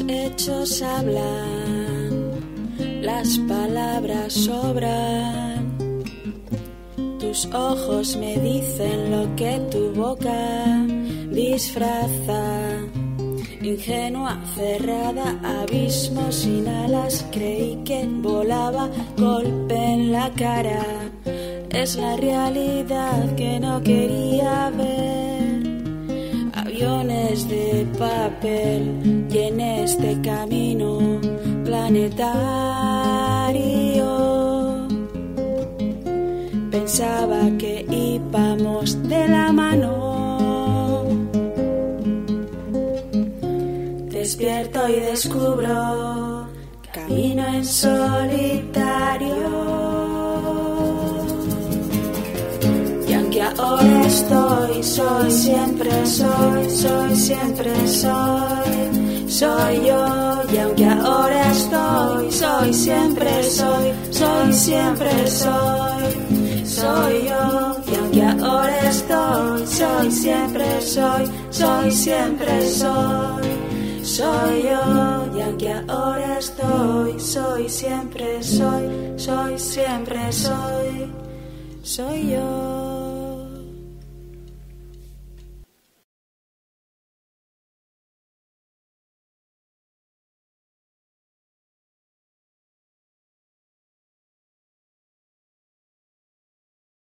Los hechos hablan, las palabras sobran. Tus ojos me dicen lo que tu boca disfraza. Ingenua, cerrada, abismo sin alas. Creí que volaba, golpe en la cara. Es la realidad que no quería ver. Aviones de papel y en este camino planetario. Pensaba que íbamos de la mano. Despierto y descubro camino en solitario. Ahora estoy, soy, siempre soy, soy, siempre soy, soy yo. Y aunque ahora estoy, soy, siempre soy, soy, siempre soy, soy yo. Y aunque ahora estoy, soy, siempre soy, soy, siempre soy, soy yo. Y aunque ahora estoy, soy, siempre soy, soy, siempre soy, soy yo.